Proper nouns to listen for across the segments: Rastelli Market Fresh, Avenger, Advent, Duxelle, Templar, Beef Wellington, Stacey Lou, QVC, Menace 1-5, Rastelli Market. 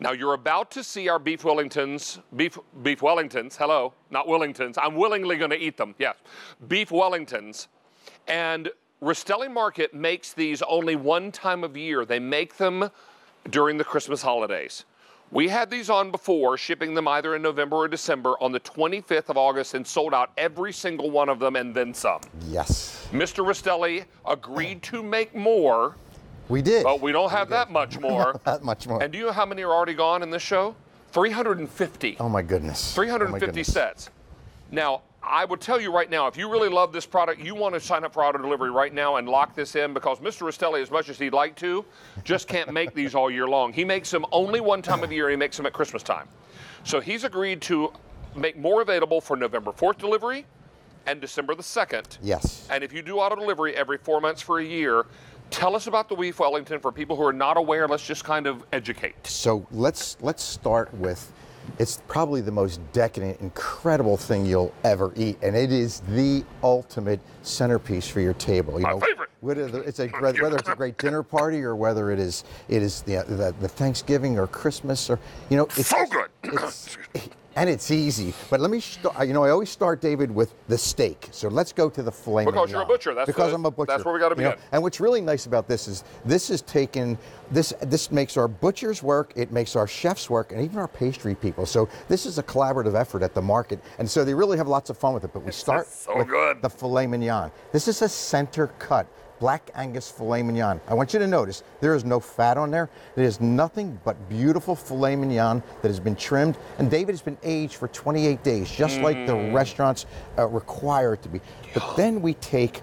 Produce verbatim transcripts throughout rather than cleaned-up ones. Now you're about to see our beef Wellingtons, beef, beef Wellingtons, hello, not Willingtons. I'm willingly gonna eat them, yes. Beef Wellingtons. And Rastelli Market makes these only one time of year. They make them during the Christmas holidays. We had these on before, shipping them either in November or December on the twenty-fifth of August and sold out every single one of them and then some. Yes. Mister Rastelli agreed to make more. We did. But we don't have we that much more. Not that much more. And do you know how many are already gone in this show? three hundred fifty. Oh my goodness. three hundred fifty oh my goodness. Sets. Now, I would tell you right now, if you really love this product, you want to sign up for auto delivery right now and lock this in, because Mister Rastelli, as much as he'd like to, just can't make these all year long. He makes them only one time of the year, and he makes them at Christmas time. So he's agreed to make more available for November fourth delivery and December the second. Yes. And if you do auto delivery every four months for a year, tell us about the beef Wellington for people who are not aware. Let's just kind of educate. So let's let's start with, it's probably the most decadent, incredible thing you'll ever eat, and it is the ultimate centerpiece for your table. You My know, favorite. Whether it's a whether it's a great dinner party or whether it is it is the the, the Thanksgiving or Christmas, or you know, it's so good. It's, and it's easy. But let me, you know, I always start, David, with the steak. So let's go to the filet mignon. Because you're a butcher. That's because the, I'm a butcher. That's where we got to begin. You know? And what's really nice about this is this is taken, this this makes our butchers work, it makes our chefs work, and even our pastry people. So this is a collaborative effort at the market. And so they really have lots of fun with it. But we start so with good. the filet mignon. This is a center cut Black Angus filet mignon. I want you to notice there is no fat on there. It is nothing but beautiful filet mignon that has been trimmed. And David has been aged for twenty-eight days, just mm. like the restaurants uh, require it to be. But then we take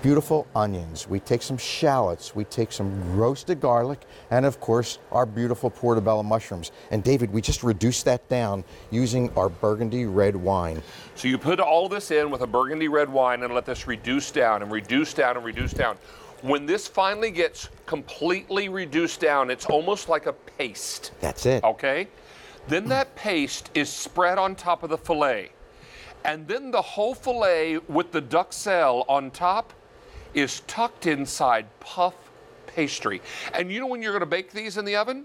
beautiful onions, we take some shallots, we take some roasted garlic, and of course our beautiful portobello mushrooms. And David, we just reduced that down using our burgundy red wine. So you put all this in with a burgundy red wine and let this reduce down and reduce down and reduce down. When this finally gets completely reduced down, it's almost like a paste. That's it. Okay? Then that paste is spread on top of the filet. And then the whole filet with the duxelle on top is tucked inside puff pastry. And you know when you're gonna bake these in the oven?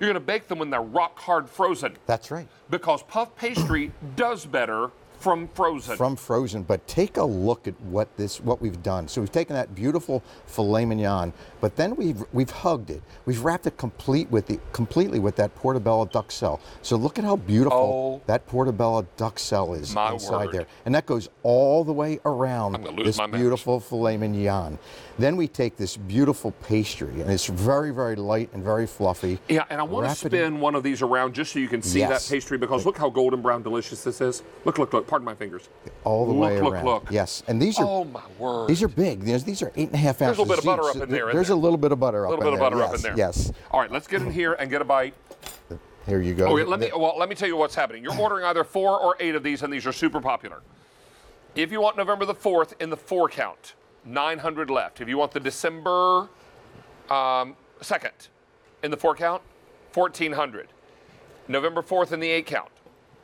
You're gonna bake them when they're rock hard frozen. That's right. Because puff pastry does better from frozen. From frozen, but take a look at what this, what we've done. So we've taken that beautiful filet mignon, but then we've we've hugged it. We've wrapped it complete with the completely with that portobello duxelle. So look at how beautiful oh, that portobello duxelle is inside word. there, and that goes all the way around this beautiful filet mignon. Then we take this beautiful pastry, and it's very very light and very fluffy. Yeah, and I want Wrap to spin one of these around just so you can see yes. that pastry, because look how golden brown delicious this is. Look, look, look. Pardon my fingers. All the look, way around. Look, look, look. Yes, and these are. Oh my word. These are big. These, these are eight and a half ounces. There's a little bit of butter up in there. There's a little bit of butter up in there. A little bit of butter up in there. Yes. All right, let's get in here and get a bite. Here you go. Oh, wait, let me. Well, let me tell you what's happening. You're ordering either four or eight of these, and these are super popular. If you want November the fourth in the four count, nine hundred left. If you want the December um, second in the four count, fourteen hundred. November fourth in the eight count,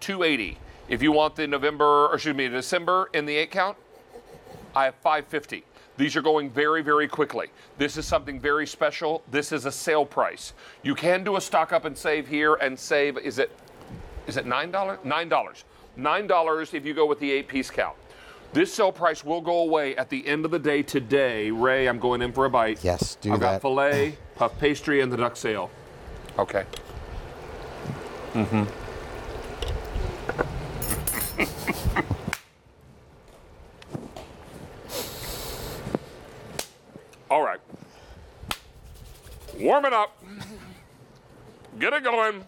two eighty. If you want the November, or excuse me, December in the eight count, I have five fifty. These are going very, very quickly. This is something very special. This is a sale price. You can do a stock up and save here and save, is it, is it nine dollars? nine dollars. nine dollars if you go with the eight piece count. This sale price will go away at the end of the day today. Ray, I'm going in for a bite. Yes, do I've that. I've got filet, puff pastry, and the duxelle. Okay. Mm-hmm. All right, warm it up, get it going.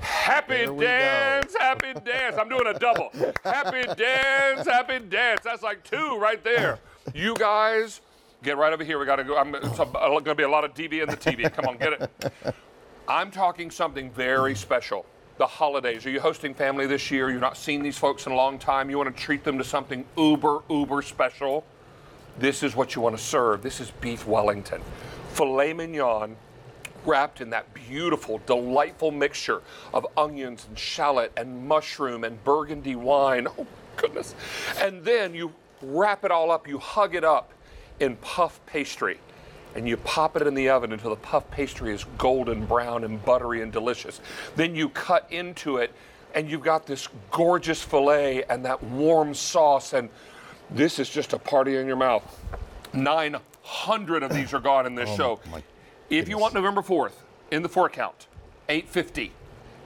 Happy dance, go. happy dance. I'm doing a double. Happy dance, happy dance. That's like two right there. You guys, get right over here. We gotta go. I'm going to be a lot of D B in the T V. Come on, get it. I'm talking something very special. The holidays. Are you hosting family this year? You've not seen these folks in a long time. You want to treat them to something uber, uber special. This is what you want to serve. This is beef Wellington. Filet mignon wrapped in that beautiful, delightful mixture of onions and shallot and mushroom and burgundy wine. Oh, goodness. And then you wrap it all up. You hug it up in puff pastry. and you pop it in the oven until the puff pastry is golden brown and buttery and delicious. Then you cut into it and you've got this gorgeous filet and that warm sauce, and this is just a party in your mouth. nine hundred of these are gone in this oh show. My, my if you want November fourth in the four count, eight fifty.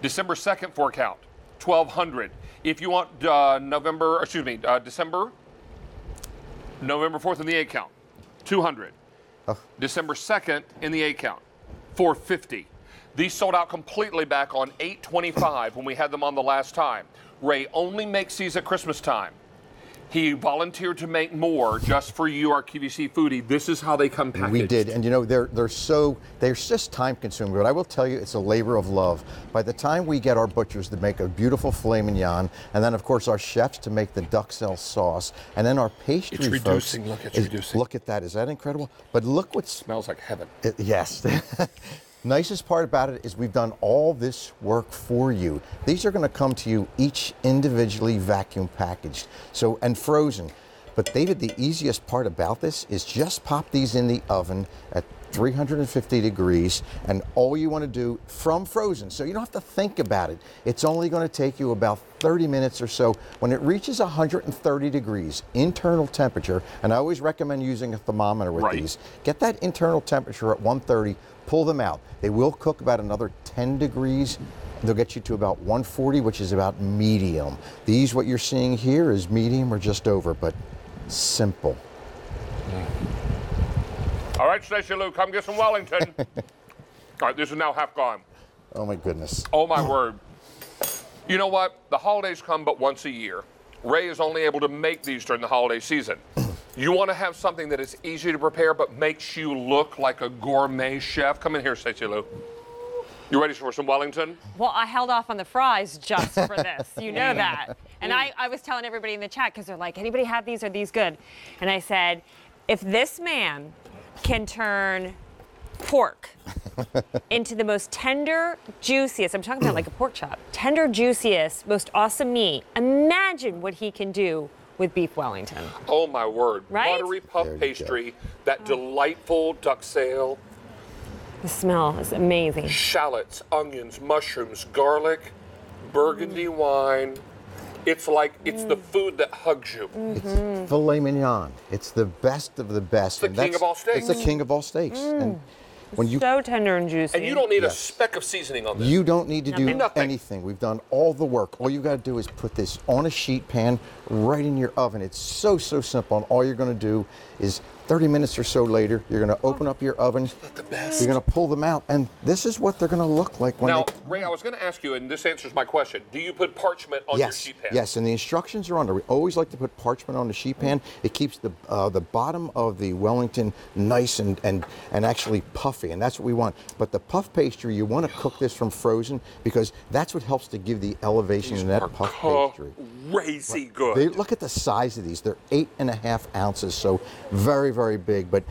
December second four count, twelve hundred. If you want uh, November, excuse me, uh, December, November fourth in the eight count, two hundred. Oh. December second in the eight count, four fifty. These sold out completely back on eight twenty-five when we had them on the last time. Ray only makes these at Christmas time. He volunteered to make more just for you, our Q V C foodie. This is how they come packaged. We did, and you know, they're they're so, they're just time consuming, but I will tell you, it's a labor of love. By the time we get our butchers to make a beautiful filet mignon, and then of course our chefs to make the Duxelle sauce, and then our pastry folks. It's reducing, folks, look, it's is, reducing. Look at that, is that incredible? But look what- it smells like heaven. It, yes. Nicest part about it is we've done all this work for you. These are going to come to you each individually vacuum packaged, so and frozen. But David, the easiest part about this is just pop these in the oven at three hundred fifty degrees, and all you want to do from frozen, so you don't have to think about it. It's only going to take you about thirty minutes or so. When it reaches one hundred thirty degrees internal temperature, and I always recommend using a thermometer with right. these, get that internal temperature at one thirty, pull them out. They will cook about another ten degrees. They'll get you to about one forty, which is about medium. These, what you're seeing here is medium or just over, but simple. All right, Stacey Lou, come get some Wellington. All right, this is now half gone. Oh my goodness. Oh my word. You know what? The holidays come but once a year. Ray is only able to make these during the holiday season. You want to have something that is easy to prepare but makes you look like a gourmet chef. Come in here, Stacey Lou. You ready for some Wellington? Well, I held off on the fries just for this. You know that. And I, I was telling everybody in the chat, because they're like, anybody have these? Are these good? And I said, if this man can turn pork into the most tender, juiciest, I'm talking about like a pork chop, tender, juiciest, most awesome meat. Imagine what he can do with beef Wellington. Oh my word, right? Buttery puff pastry, go. that oh. delightful Duxelle. The smell is amazing. Shallots, onions, mushrooms, garlic, burgundy mm. wine. It's like, it's mm. the food that hugs you. It's filet mignon. It's the best of the best. It's the and king that's, of all steaks. It's the king of all steaks. Mm. And when you, so tender and juicy. And you don't need yes. a speck of seasoning on this. You don't need to Nothing. do Nothing. anything. We've done all the work. All you got to do is put this on a sheet pan right in your oven. It's so, so simple. And all you're going to do is thirty minutes or so later, you're going to open up your oven. The best. You're going to pull them out. And this is what they're going to look like when Now, they... Ray, I was going to ask you, and this answers my question. Do you put parchment on yes. your sheet pan? Yes, and the instructions are on there. We always like to put parchment on the sheet pan. It keeps the uh, the bottom of the Wellington nice and, and, and actually puffy, and that's what we want. But the puff pastry, you want to cook this from frozen because that's what helps to give the elevation in that puff pastry. Crazy right. good. They, look at the size of these. They're eight and a half ounces, so very, very big, but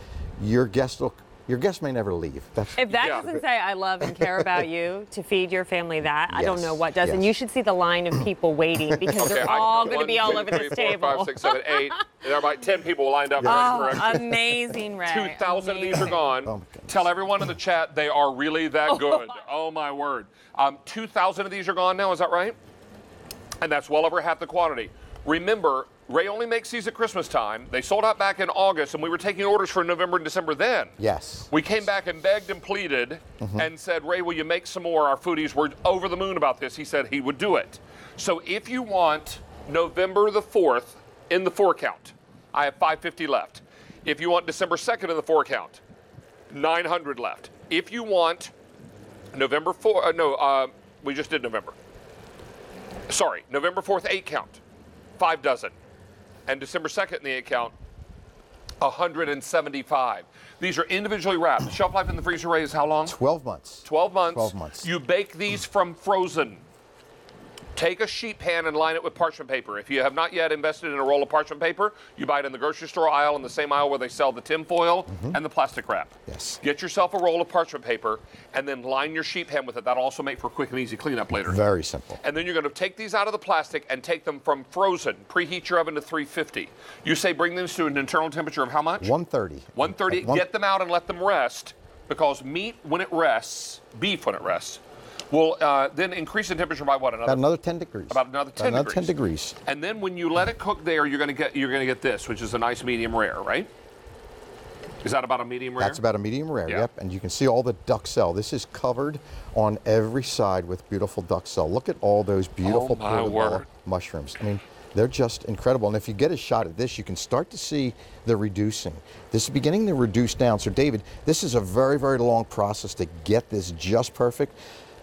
your guests will Your guests may never leave. That's, if that yeah. doesn't say I love and care about you to feed your family that, yes. I don't know what does. Yes. And you should see the line of people waiting because okay, they're I, all going to be all two, over three, this four, table. Five, six, seven, eight. There are about ten people lined up. Yes. Oh, amazing, Ray. two thousand of these are gone. Oh, tell everyone in the chat they are really that good. Oh, my word. Um, two thousand of these are gone now. Is that right? And that's well over half the quantity. Remember, Ray only makes these at Christmas time. They sold out back in August, and we were taking orders for November and December then. Yes. We came back and begged and pleaded mm-hmm. and said, Ray, will you make some more? Our foodies were over the moon about this. He said he would do it. So if you want November the fourth in the four count, I have five fifty left. If you want December second in the four count, nine hundred left. If you want November fourth, uh, no, uh, we just did November. Sorry, November fourth, eight count, five dozen. And December second in the eight count, one hundred seventy-five. These are individually wrapped. Shelf life in the freezer, Ray, is how long? twelve months. twelve months. twelve months. You bake these from frozen. Take a sheet pan and line it with parchment paper. If you have not yet invested in a roll of parchment paper, you buy it in the grocery store aisle, in the same aisle where they sell the tin foil mm-hmm. and the plastic wrap. Yes. Get yourself a roll of parchment paper and then line your sheet pan with it. That'll also make for quick and easy cleanup later. Very simple. And then you're going to take these out of the plastic and take them from frozen. Preheat your oven to three fifty. You say bring these to an internal temperature of how much? one thirty. one thirty. One... Get them out and let them rest, because meat, when it rests, beef when it rests, will uh, then increase the temperature by what, another? About another ten degrees. About another ten about degrees. Another ten degrees. And then when you let it cook there, you're going to get you're going to get this, which is a nice medium rare, right? Is that about a medium rare? That's about a medium rare, yeah. Yep. And you can see all the Duxelle. This is covered on every side with beautiful Duxelle. Look at all those beautiful oh my word. mushrooms. I mean, they're just incredible. And if you get a shot at this, you can start to see the reducing. This is beginning to reduce down. So David, this is a very, very long process to get this just perfect.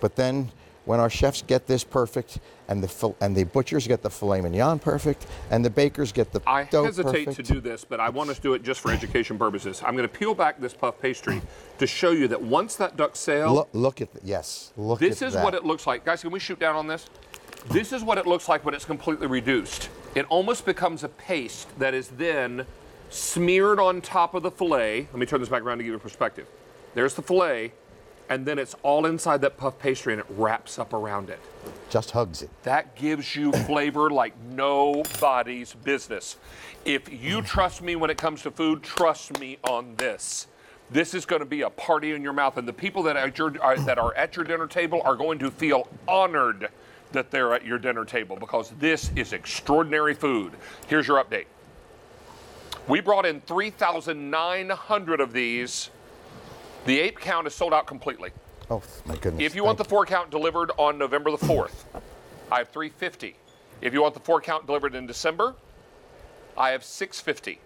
But then when our chefs get this perfect, and the and the butchers get the filet mignon perfect, and the bakers get the I dough hesitate perfect. to do this, but I want us to do it just for education purposes. I'm going to peel back this puff pastry to show you that once that Duxelle... Look, look at, the, yes, look at that. This is what it looks like. Guys, can we shoot down on this? This is what it looks like when it's completely reduced. It almost becomes a paste that is then smeared on top of the filet. Let me turn this back around to give you perspective. There's the filet. And then it's all inside that puff pastry and it wraps up around it. Just hugs it. That gives you flavor like nobody's business. If you trust me when it comes to food, trust me on this. This is going to be a party in your mouth, and the people that are at your, are, that are at your dinner table are going to feel honored that they're at your dinner table, because this is extraordinary food. Here's your update. We brought in three thousand nine hundred of these. The eight count is sold out completely. Oh, my goodness. If you want the four count delivered on November the fourth, I have three fifty. If you want the four count delivered in December, I have six fifty.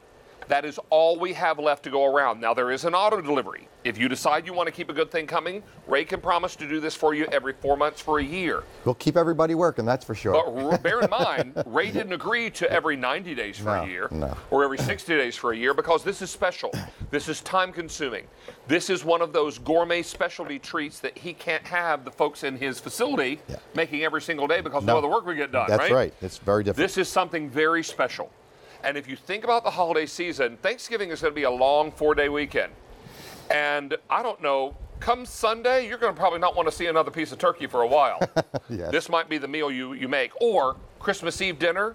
That is all we have left to go around. Now, there is an auto delivery. If you decide you want to keep a good thing coming, Ray can promise to do this for you every four months for a year. We'll keep everybody working, that's for sure. But bear in mind, Ray didn't agree to every ninety days for no, a year no. or every sixty days for a year, because this is special. This is time-consuming. This is one of those gourmet specialty treats that he can't have the folks in his facility yeah. making every single day, because no, no other work would get done, that's right? That's right. It's very different. This is something very special. And if you think about the holiday season, Thanksgiving is going to be a long four-day weekend. And I don't know, come Sunday, you're going to probably not want to see another piece of turkey for a while. Yes. This might be the meal you, you make. Or Christmas Eve dinner,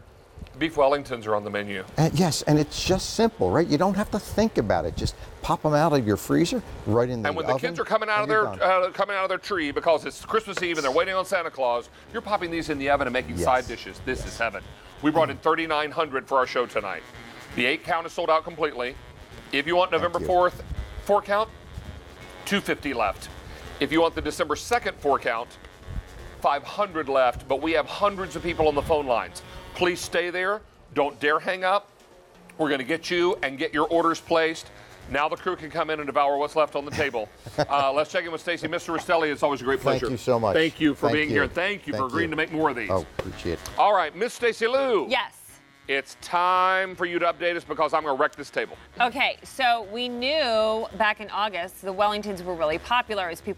beef Wellingtons are on the menu. And yes, and it's just simple, right? You don't have to think about it. Just pop them out of your freezer, right in the oven. And when the kids are coming out of their uh, coming out of their tree because it's Christmas Eve and they're waiting on Santa Claus, you're popping these in the oven and making yes. side dishes. This yes. is heaven. We brought in thirty-nine hundred for our show tonight. The eight count is sold out completely. If you want November fourth four count, two fifty left. If you want the December second four count, five hundred left, but we have hundreds of people on the phone lines. Please stay there, don't dare hang up. We're gonna get you and get your orders placed. Now the crew can come in and devour what's left on the table. Uh, let's check in with Stacy. Mister Rastelli, it's always a great pleasure. Thank you so much. Thank you for Thank being you. here. Thank you Thank for agreeing you. to make more of these. Oh, appreciate it. All right, Miss Stacy Lou. Yes. It's time for you to update us, because I'm going to wreck this table. Okay, so we knew back in August the Wellingtons were really popular as people